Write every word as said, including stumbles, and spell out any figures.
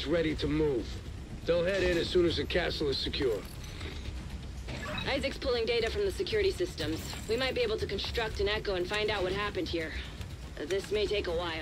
is ready to move. They'll head in as soon as the castle is secure. Isaac's pulling data from the security systems. We might be able to construct an echo and find out what happened here. This may take a while.